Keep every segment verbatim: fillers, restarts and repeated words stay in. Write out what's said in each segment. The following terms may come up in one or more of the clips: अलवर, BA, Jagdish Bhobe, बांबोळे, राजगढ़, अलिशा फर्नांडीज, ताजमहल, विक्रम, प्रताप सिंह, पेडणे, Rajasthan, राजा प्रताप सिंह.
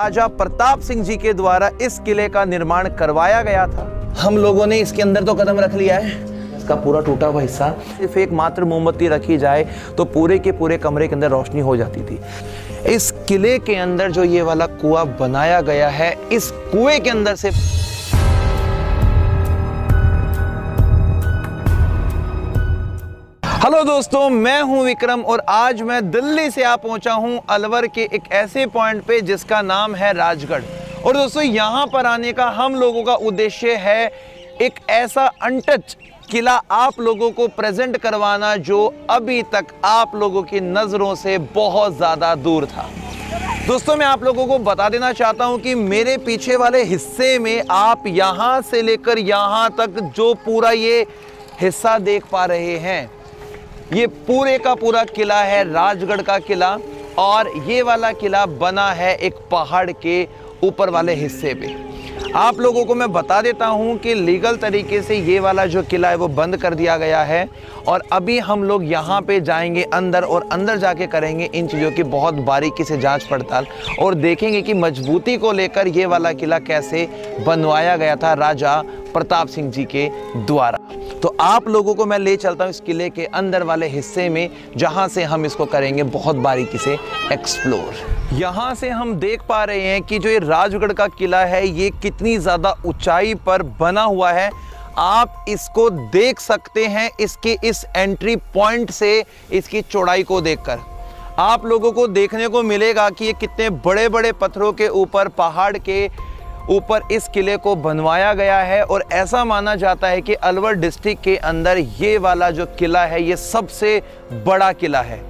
राजा प्रताप सिंह जी के द्वारा इस किले का निर्माण करवाया गया था। हम लोगों ने इसके अंदर तो कदम रख लिया है। इसका पूरा टूटा हुआ हिस्सा सिर्फ एक मात्र मोमबत्ती रखी जाए तो पूरे के पूरे कमरे के अंदर रोशनी हो जाती थी। इस किले के अंदर जो ये वाला कुआं बनाया गया है, इस कुएं के अंदर से हेलो दोस्तों, मैं हूं विक्रम और आज मैं दिल्ली से आ पहुंचा हूं अलवर के एक ऐसे पॉइंट पे जिसका नाम है राजगढ़। और दोस्तों यहां पर आने का हम लोगों का उद्देश्य है एक ऐसा अनटच किला आप लोगों को प्रेजेंट करवाना जो अभी तक आप लोगों की नज़रों से बहुत ज़्यादा दूर था। दोस्तों मैं आप लोगों को बता देना चाहता हूं कि मेरे पीछे वाले हिस्से में आप यहां से लेकर यहां तक जो पूरा ये हिस्सा देख पा रहे हैं, ये पूरे का पूरा किला है राजगढ़ का किला। और ये वाला किला बना है एक पहाड़ के ऊपर वाले हिस्से पे। आप लोगों को मैं बता देता हूं कि लीगल तरीके से ये वाला जो किला है वो बंद कर दिया गया है और अभी हम लोग यहाँ पे जाएंगे अंदर और अंदर जाके करेंगे इन चीज़ों की बहुत बारीकी से जांच पड़ताल और देखेंगे कि मजबूती को लेकर ये वाला किला कैसे बनवाया गया था राजा प्रताप सिंह जी के द्वारा। तो आप लोगों को मैं ले चलता हूँ इस किले के अंदर वाले हिस्से में जहाँ से हम इसको करेंगे बहुत बारीकी से एक्सप्लोर। यहाँ से हम देख पा रहे हैं कि जो ये राजगढ़ का किला है ये कितनी ज़्यादा ऊंचाई पर बना हुआ है। आप इसको देख सकते हैं इसके इस एंट्री पॉइंट से इसकी चौड़ाई को देखकर आप लोगों को देखने को मिलेगा कि ये कितने बड़े बड़े पत्थरों के ऊपर पहाड़ के ऊपर इस किले को बनवाया गया है। और ऐसा माना जाता है कि अलवर डिस्ट्रिक्ट के अंदर ये वाला जो किला है ये सबसे बड़ा किला है।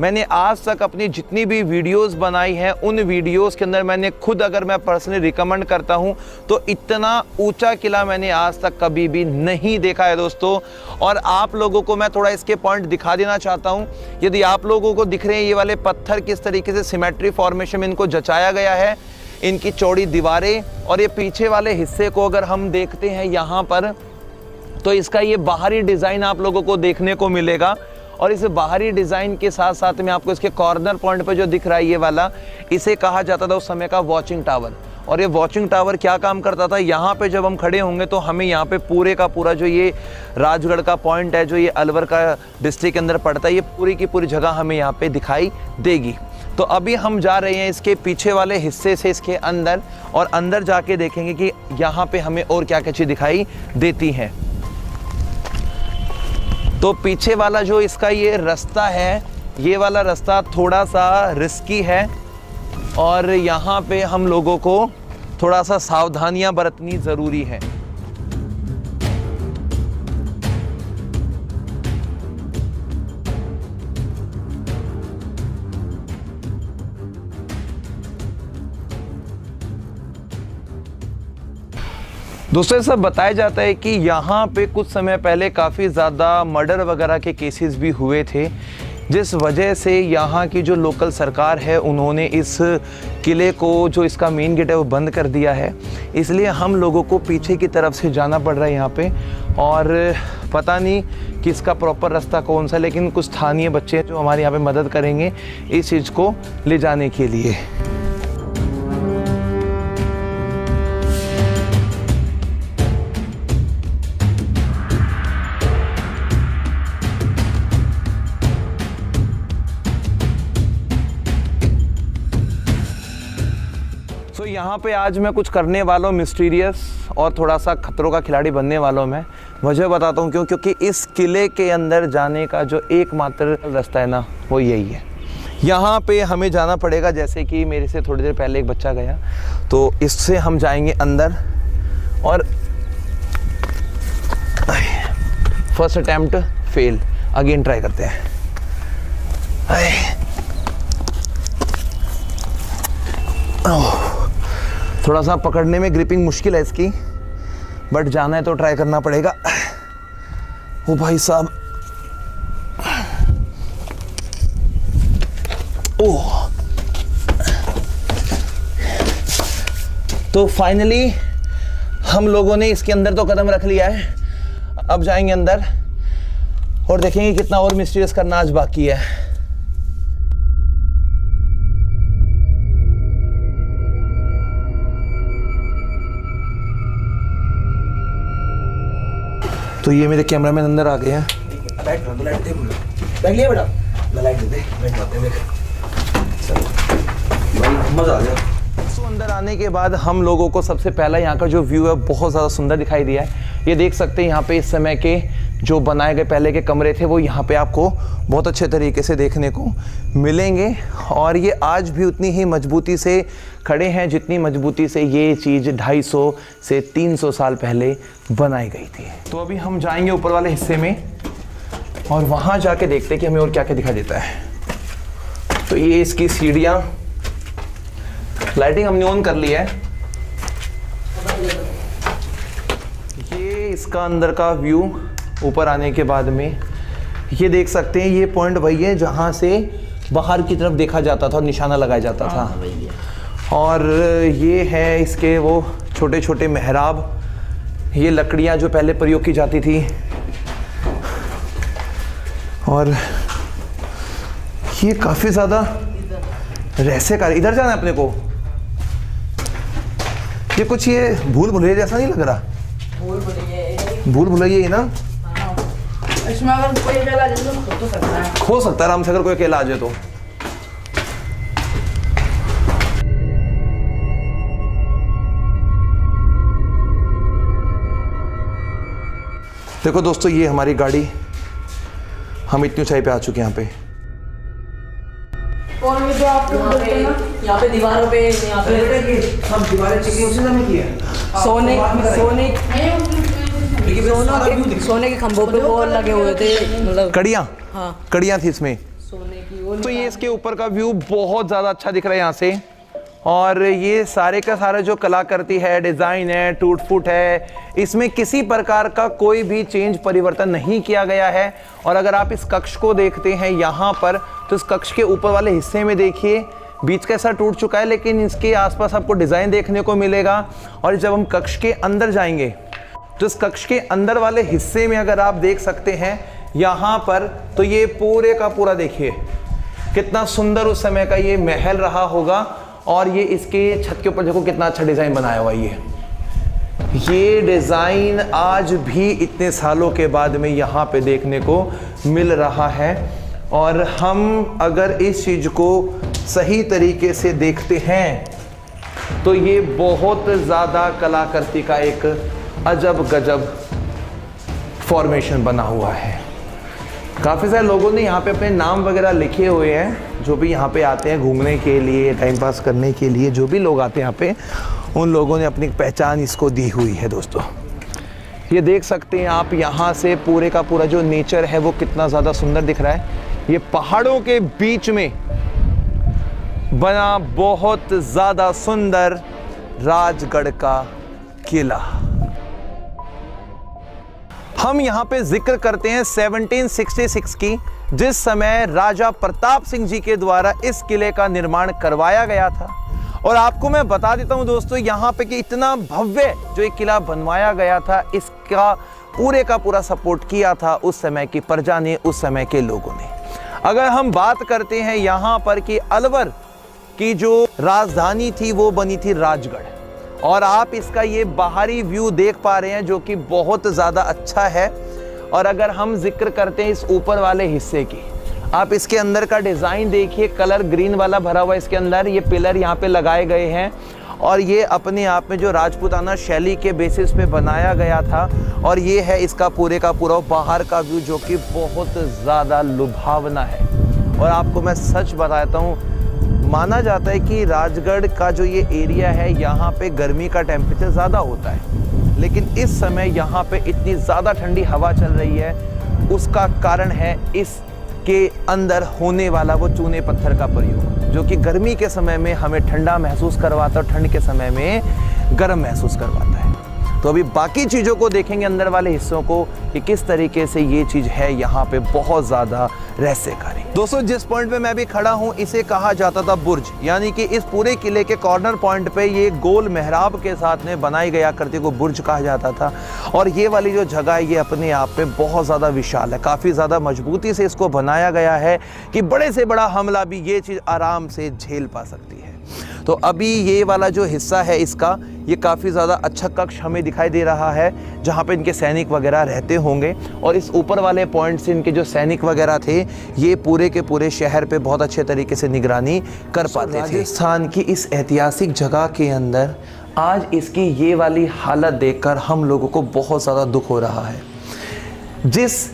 मैंने आज तक अपनी जितनी भी वीडियोस बनाई हैं उन वीडियोस के अंदर मैंने खुद अगर मैं पर्सनली रिकमेंड करता हूं तो इतना ऊंचा किला मैंने आज तक कभी भी नहीं देखा है दोस्तों। और आप लोगों को मैं थोड़ा इसके पॉइंट दिखा देना चाहता हूं। यदि आप लोगों को दिख रहे हैं ये वाले पत्थर किस तरीके से सिमेट्री फॉर्मेशन में इनको जचाया गया है, इनकी चौड़ी दीवारें। और ये पीछे वाले हिस्से को अगर हम देखते हैं यहाँ पर तो इसका ये बाहरी डिज़ाइन आप लोगों को देखने को मिलेगा। और इस बाहरी डिज़ाइन के साथ साथ में आपको इसके कॉर्नर पॉइंट पे जो दिख रहा है ये वाला, इसे कहा जाता था उस समय का वॉचिंग टावर। और ये वॉचिंग टावर क्या काम करता था, यहाँ पे जब हम खड़े होंगे तो हमें यहाँ पे पूरे का पूरा जो ये राजगढ़ का पॉइंट है जो ये अलवर का डिस्ट्रिक्ट के अंदर पड़ता है ये पूरी की पूरी जगह हमें यहाँ पे दिखाई देगी। तो अभी हम जा रहे हैं इसके पीछे वाले हिस्से से इसके अंदर और अंदर जाके देखेंगे कि यहाँ पे हमें और क्या क्या चीज़ दिखाई देती हैं। तो पीछे वाला जो इसका ये रास्ता है, ये वाला रास्ता थोड़ा सा रिस्की है और यहाँ पे हम लोगों को थोड़ा सा सावधानियाँ बरतनी ज़रूरी है। दोस्तों सब बताया जाता है कि यहाँ पे कुछ समय पहले काफ़ी ज़्यादा मर्डर वगैरह के केसेस भी हुए थे, जिस वजह से यहाँ की जो लोकल सरकार है उन्होंने इस किले को जो इसका मेन गेट है वो बंद कर दिया है। इसलिए हम लोगों को पीछे की तरफ से जाना पड़ रहा है यहाँ पे। और पता नहीं कि इसका प्रॉपर रास्ता कौन सा, लेकिन कुछ स्थानीय बच्चे हैं जो हमारे यहाँ पे मदद करेंगे इस चीज़ को ले जाने के लिए। तो यहाँ पे आज मैं कुछ करने वाला हूँ मिस्टीरियस और थोड़ा सा खतरों का खिलाड़ी बनने वाला हूँ। मैं वजह बताता हूँ क्यों, क्योंकि इस किले के अंदर जाने का जो एकमात्र रास्ता है ना वो यही है। यहाँ पे हमें जाना पड़ेगा, जैसे कि मेरे से थोड़ी देर पहले एक बच्चा गया तो इससे हम जाएंगे अंदर। और first attempt fail, again try करते हैं। थोड़ा सा पकड़ने में ग्रिपिंग मुश्किल है इसकी, बट जाना है तो ट्राई करना पड़ेगा। ओ भाई साहब, ओह। तो फाइनली हम लोगों ने इसके अंदर तो कदम रख लिया है। अब जाएंगे अंदर और देखेंगे कितना और मिस्टीरियस करना आज बाकी है। तो ये मेरे कैमरा मैन अंदर आ गए हैं। बैठ बैठ बैठ लिया बेटा, लाइट दे दे, बैठ जाते हैं। भाई मज़ा आ गया। अंदर आने के बाद हम लोगों को सबसे पहला यहाँ का जो व्यू है बहुत ज़्यादा सुंदर दिखाई दिया है। ये देख सकते हैं यहाँ पे इस समय के जो बनाए गए पहले के कमरे थे वो यहाँ पे आपको बहुत अच्छे तरीके से देखने को मिलेंगे और ये आज भी उतनी ही मजबूती से खड़े हैं जितनी मजबूती से ये चीज़ ढाई सौ से तीन सौ साल पहले बनाई गई थी। तो अभी हम जाएंगे ऊपर वाले हिस्से में और वहाँ जाके देखते हैं कि हमें और क्या क्या दिखाई देता है। तो ये इसकी सीढ़ियाँ, लाइटिंग हमने ऑन कर ली है। ये इसका अंदर का व्यू ऊपर आने के बाद में ये देख सकते हैं। ये पॉइंट वही है जहाँ से बाहर की तरफ देखा जाता था और निशाना लगाया जाता था। और ये है इसके वो छोटे छोटे मेहराब, ये लकड़ियाँ जो पहले प्रयोग की जाती थी। और ये काफ़ी ज़्यादा रहस्य कार्य। इधर जाना है अपने को। ये कुछ ये भूल भुलैया जैसा नहीं लग रहा? भूल भुलैया ही ना। हाँ। इसमें अगर कोई अकेला आ जाए तो खो तो सकता है। खो सकता है आराम से अगर कोई अकेला आ जाए तो। देखो दोस्तों ये हमारी गाड़ी, हम इतनी ऊंचाई पे आ चुके हैं यहाँ पे। और जो आप यहाँ पे, यहाँ पे दीवारों पे यहाँ पे हम दीवारें चिकनी उसी तरह की है। सोने सोने सोने सोने के खंभों पे वो लगे हुए थे, मतलब कड़ियाँ। हाँ कड़ियाँ थी इसमें सोने की। तो ये इसके ऊपर का व्यू बहुत ज़्यादा अच्छा दिख रहा है यहाँ से। और ये सारे का सारा जो कलाकृति है, डिज़ाइन है, टूट फूट है, इसमें किसी प्रकार का कोई भी चेंज परिवर्तन नहीं किया गया है। और अगर आप इस कक्ष को देखते हैं यहाँ पर तो इस कक्ष के ऊपर वाले हिस्से में देखिए बीच का हिस्सा टूट चुका है, लेकिन इसके आसपास आपको डिज़ाइन देखने को मिलेगा। और जब हम कक्ष के अंदर जाएंगे तो इस कक्ष के अंदर वाले हिस्से में अगर आप देख सकते हैं यहाँ पर, तो ये पूरे का पूरा देखिए कितना सुंदर उस समय का ये महल रहा होगा। और ये इसके छत के ऊपर देखो कितना अच्छा डिज़ाइन बनाया हुआ है। ये ये डिज़ाइन आज भी इतने सालों के बाद में यहाँ पे देखने को मिल रहा है। और हम अगर इस चीज़ को सही तरीके से देखते हैं तो ये बहुत ज़्यादा कलाकृति का एक अजब गजब फॉर्मेशन बना हुआ है। काफ़ी सारे लोगों ने यहाँ पे अपने नाम वगैरह लिखे हुए हैं, जो भी यहाँ पे आते हैं घूमने के लिए, टाइम पास करने के लिए, जो भी लोग आते हैं यहाँ पे उन लोगों ने अपनी पहचान इसको दी हुई है। दोस्तों ये देख सकते हैं आप यहाँ से पूरे का पूरा जो नेचर है वो कितना ज़्यादा सुंदर दिख रहा है। ये पहाड़ों के बीच में बना बहुत ज़्यादा सुंदर राजगढ़ का किला। हम यहाँ पे जिक्र करते हैं सेवनटीन सिक्सटी सिक्स की, जिस समय राजा प्रताप सिंह जी के द्वारा इस किले का निर्माण करवाया गया था। और आपको मैं बता देता हूँ दोस्तों यहाँ पे कि इतना भव्य जो एक किला बनवाया गया था, इसका पूरे का पूरा सपोर्ट किया था उस समय की प्रजा ने, उस समय के लोगों ने। अगर हम बात करते हैं यहाँ पर कि अलवर की जो राजधानी थी वो बनी थी राजगढ़। और आप इसका ये बाहरी व्यू देख पा रहे हैं जो कि बहुत ज़्यादा अच्छा है। और अगर हम जिक्र करते हैं इस ऊपर वाले हिस्से की, आप इसके अंदर का डिज़ाइन देखिए, कलर ग्रीन वाला भरा हुआ इसके अंदर। ये पिलर यहाँ पे लगाए गए हैं और ये अपने आप में जो राजपूताना शैली के बेसिस पे बनाया गया था। और ये है इसका पूरे का पूरा बाहर का व्यू जो कि बहुत ज़्यादा लुभावना है। और आपको मैं सच बताता हूँ, माना जाता है कि राजगढ़ का जो ये एरिया है यहाँ पे गर्मी का टेम्परेचर ज़्यादा होता है, लेकिन इस समय यहाँ पे इतनी ज़्यादा ठंडी हवा चल रही है, उसका कारण है इसके अंदर होने वाला वो चूने पत्थर का प्रयोग, जो कि गर्मी के समय में हमें ठंडा महसूस करवाता है और ठंड के समय में गर्म महसूस करवाता है। तो अभी बाकी चीज़ों को देखेंगे, अंदर वाले हिस्सों को, कि किस तरीके से ये चीज़ है यहाँ पे बहुत ज़्यादा रहस्यकारी। दोस्तों जिस पॉइंट पे मैं भी खड़ा हूँ इसे कहा जाता था बुर्ज, यानी कि इस पूरे किले के कॉर्नर पॉइंट पे ये गोल मेहराब के साथ में बनाई गया करती को बुर्ज कहा जाता था। और ये वाली जो जगह है ये अपने आप में बहुत ज़्यादा विशाल है, काफ़ी ज़्यादा मजबूती से इसको बनाया गया है कि बड़े से बड़ा हमला भी ये चीज़ आराम से झेल पा सकती है। तो अभी ये वाला जो हिस्सा है इसका, ये काफ़ी ज़्यादा अच्छा कक्ष हमें दिखाई दे रहा है जहाँ पे इनके सैनिक वगैरह रहते होंगे। और इस ऊपर वाले पॉइंट से इनके जो सैनिक वगैरह थे ये पूरे के पूरे शहर पे बहुत अच्छे तरीके से निगरानी कर पाते थे। राजस्थान की इस ऐतिहासिक जगह के अंदर आज इसकी ये वाली हालत देखकर हम लोगों को बहुत ज़्यादा दुख हो रहा है। जिस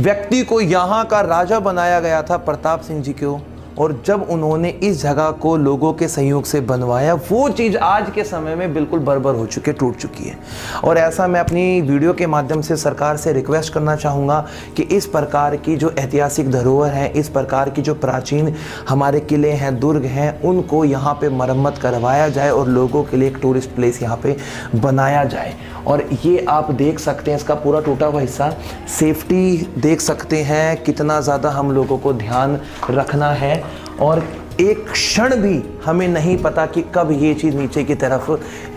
व्यक्ति को यहाँ का राजा बनाया गया था, प्रताप सिंह जी को, और जब उन्होंने इस जगह को लोगों के सहयोग से बनवाया, वो चीज़ आज के समय में बिल्कुल बर्बर हो चुकी है, टूट चुकी है। और ऐसा मैं अपनी वीडियो के माध्यम से सरकार से रिक्वेस्ट करना चाहूँगा कि इस प्रकार की जो ऐतिहासिक धरोहर है, इस प्रकार की जो प्राचीन हमारे किले हैं, दुर्ग हैं, उनको यहाँ पे मरम्मत करवाया जाए और लोगों के लिए एक टूरिस्ट प्लेस यहाँ पे बनाया जाए। और ये आप देख सकते हैं इसका पूरा टूटा हुआ हिस्सा, सेफ्टी देख सकते हैं कितना ज़्यादा हम लोगों को ध्यान रखना है। और एक क्षण भी हमें नहीं पता कि कब ये चीज़ नीचे की तरफ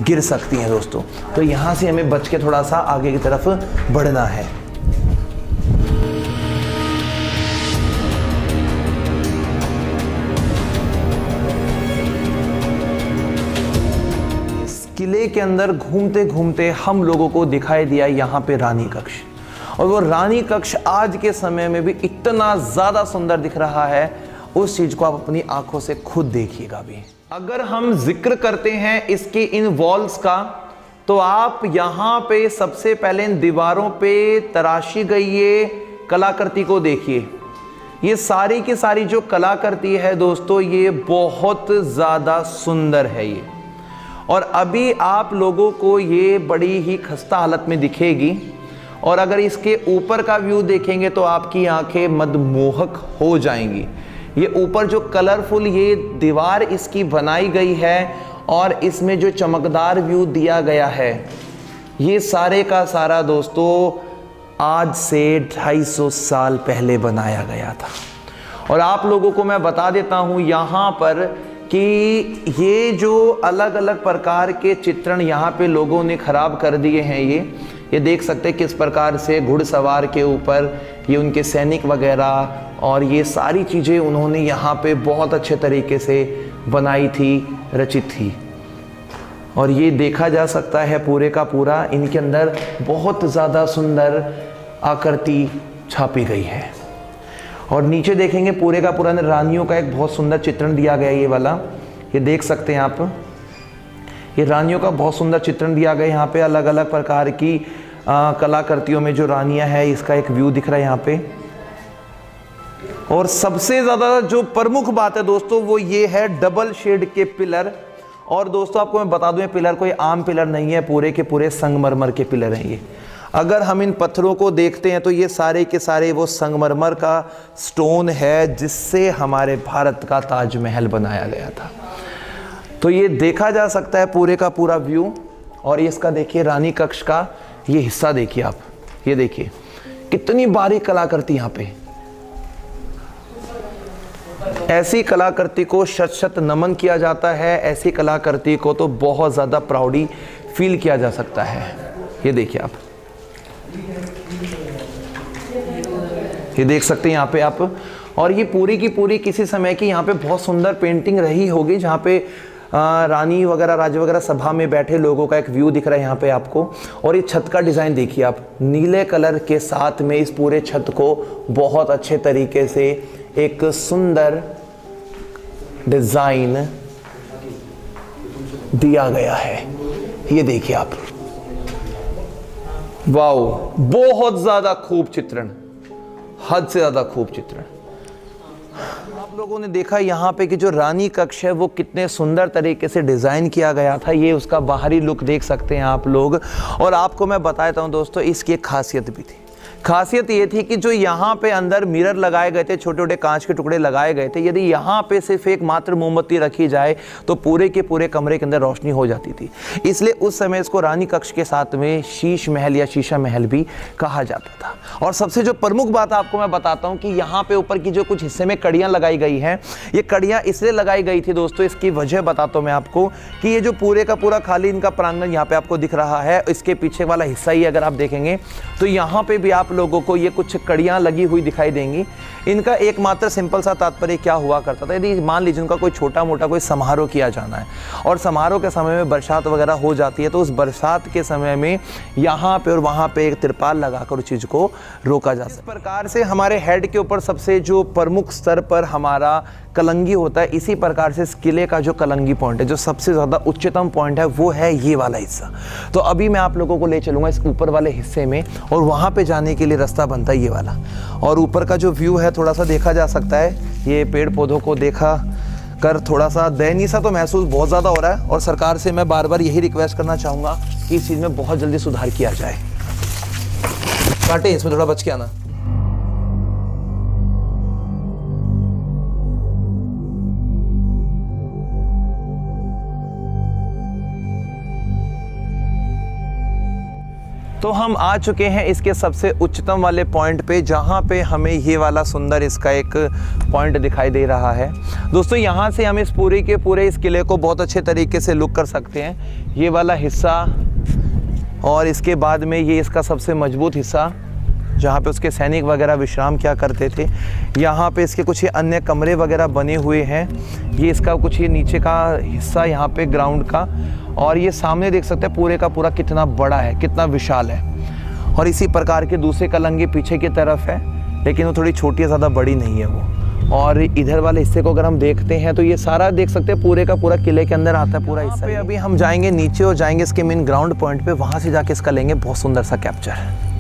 गिर सकती है दोस्तों। तो यहाँ से हमें बच के थोड़ा सा आगे की तरफ बढ़ना है। इस किले के अंदर घूमते घूमते हम लोगों को दिखाई दिया यहाँ पे रानी कक्ष, और वो रानी कक्ष आज के समय में भी इतना ज़्यादा सुंदर दिख रहा है, उस चीज़ को आप अपनी आंखों से खुद देखिएगा भी। अगर हम जिक्र करते हैं इसके इन वॉल्स का, तो आप यहाँ पे सबसे पहले इन दीवारों पे तराशी गई ये कलाकृति को देखिए। ये सारी की सारी जो कलाकृति है दोस्तों, ये बहुत ज़्यादा सुंदर है ये। और अभी आप लोगों को ये बड़ी ही खस्ता हालत में दिखेगी, और अगर इसके ऊपर का व्यू देखेंगे तो आपकी आंखें मदमोहक हो जाएंगी। ये ऊपर जो कलरफुल ये दीवार इसकी बनाई गई है और इसमें जो चमकदार व्यू दिया गया है, ये सारे का सारा दोस्तों आज से ढाई सौ साल पहले बनाया गया था। और आप लोगों को मैं बता देता हूँ यहाँ पर कि ये जो अलग अलग प्रकार के चित्रण यहाँ पे लोगों ने खराब कर दिए हैं, ये ये देख सकते हैं किस प्रकार से घुड़सवार के ऊपर ये उनके सैनिक वगैरह, और ये सारी चीज़ें उन्होंने यहाँ पे बहुत अच्छे तरीके से बनाई थी, रचित थी। और ये देखा जा सकता है पूरे का पूरा, इनके अंदर बहुत ज़्यादा सुंदर आकृति छापी गई है। और नीचे देखेंगे पूरे का पूरा रानियों का एक बहुत सुंदर चित्रण दिया गया, ये वाला, ये देख सकते हैं आप। ये रानियों का बहुत सुंदर चित्रण दिया गया यहाँ पे, अलग अलग प्रकार की कलाकृतियों में जो रानियाँ हैं, इसका एक व्यू दिख रहा है यहाँ पे। और सबसे ज़्यादा जो प्रमुख बात है दोस्तों, वो ये है डबल शेड के पिलर। और दोस्तों आपको मैं बता दूं, ये पिलर कोई आम पिलर नहीं है, पूरे के पूरे संगमरमर के पिलर हैं ये। अगर हम इन पत्थरों को देखते हैं तो ये सारे के सारे वो संगमरमर का स्टोन है जिससे हमारे भारत का ताजमहल बनाया गया था। तो ये देखा जा सकता है पूरे का पूरा व्यू। और इसका देखिए रानी कक्ष का ये हिस्सा देखिए आप, ये देखिए कितनी बारीक कलाकृति यहाँ पे। ऐसी कलाकृति को शत शत नमन किया जाता है, ऐसी कलाकृति को तो बहुत ज़्यादा प्राउडी फील किया जा सकता है। ये देखिए आप, ये देख सकते हैं यहाँ पे आप। और ये पूरी की पूरी किसी समय की यहाँ पे बहुत सुंदर पेंटिंग रही होगी, जहाँ पे रानी वगैरह राजा वगैरह सभा में बैठे लोगों का एक व्यू दिख रहा है यहाँ पे आपको। और ये छत का डिज़ाइन देखिए आप, नीले कलर के साथ में इस पूरे छत को बहुत अच्छे तरीके से एक सुंदर डिज़ाइन दिया गया है। ये देखिए आप, वाओ, बहुत ज़्यादा खूब चित्रण, हद से ज़्यादा खूब चित्रण। आप लोगों ने देखा यहाँ पे कि जो रानी कक्ष है वो कितने सुंदर तरीके से डिज़ाइन किया गया था। ये उसका बाहरी लुक देख सकते हैं आप लोग। और आपको मैं बता देता हूँ दोस्तों, इसकी एक खासियत भी थी। खासियत ये थी कि जो यहाँ पे अंदर मिरर लगाए गए थे, छोटे छोटे कांच के टुकड़े लगाए गए थे, यदि यहाँ पे सिर्फ एक मात्र मोमबत्ती रखी जाए तो पूरे के पूरे कमरे के अंदर रोशनी हो जाती थी। इसलिए उस समय इसको रानी कक्ष के साथ में शीश महल या शीशा महल भी कहा जाता था। और सबसे जो प्रमुख बात आपको मैं बताता हूँ कि यहाँ पे ऊपर की जो कुछ हिस्से में कड़ियाँ लगाई गई हैं, ये कड़ियाँ इसलिए लगाई गई थी दोस्तों, इसकी वजह बताता हूँ मैं आपको कि ये जो पूरे का पूरा खाली इनका प्रांगण यहाँ पर आपको दिख रहा है, इसके पीछे वाला हिस्सा ही अगर आप देखेंगे तो यहाँ पर भी आप लोगों को ये कुछ कड़ियाँ लगी हुई दिखाई देंगी। इनका एकमात्र सिंपल सा तात्पर्य क्या हुआ करता था, यदि मान लीजिए उनका कोई छोटा मोटा कोई समारोह किया जाना है और समारोह के समय में बरसात वगैरह हो जाती है, तो उस बरसात के समय में यहाँ पे और वहाँ पे एक तिरपाल लगाकर उस चीज़ को रोका जा सकता है। इस प्रकार से हमारे हेड के ऊपर सबसे जो प्रमुख स्तर पर हमारा कलंगी होता है, इसी प्रकार से इस किले का जो कलंगी पॉइंट है, जो सबसे ज़्यादा उच्चतम पॉइंट है, वो है ये वाला हिस्सा। तो अभी मैं आप लोगों को ले चलूँगा इस ऊपर वाले हिस्से में और वहाँ पे जाने के लिए रास्ता बनता है ये वाला। और ऊपर का जो व्यू है थोड़ा सा देखा जा सकता है, ये पेड़ पौधों को देखा कर थोड़ा सा दयनीय सा तो महसूस बहुत ज़्यादा हो रहा है। और सरकार से मैं बार बार यही रिक्वेस्ट करना चाहूँगा कि इस चीज़ में बहुत जल्दी सुधार किया जाए। काटे इसमें थोड़ा बच के आना। तो हम आ चुके हैं इसके सबसे उच्चतम वाले पॉइंट पे, जहाँ पे हमें ये वाला सुंदर इसका एक पॉइंट दिखाई दे रहा है। दोस्तों यहाँ से हम इस पूरे के पूरे इस किले को बहुत अच्छे तरीके से लुक कर सकते हैं, ये वाला हिस्सा, और इसके बाद में ये इसका सबसे मजबूत हिस्सा जहाँ पे उसके सैनिक वगैरह विश्राम किया करते थे। यहाँ पे इसके कुछ अन्य कमरे वगैरह बने हुए हैं, ये इसका कुछ ये नीचे का हिस्सा यहाँ पे ग्राउंड का, और ये सामने देख सकते हैं पूरे का पूरा कितना बड़ा है, कितना विशाल है। और इसी प्रकार के दूसरे कलंगी पीछे की तरफ है, लेकिन वो थोड़ी छोटी है, ज़्यादा बड़ी नहीं है वो। और इधर वाले हिस्से को अगर हम देखते हैं तो ये सारा देख सकते हैं पूरे का पूरा किले के अंदर आता है पूरा हिस्सा। अभी हम जाएंगे नीचे और जाएंगे इसके मेन ग्राउंड पॉइंट पर, वहाँ से जाके इसका लेंगे बहुत सुंदर सा कैप्चर।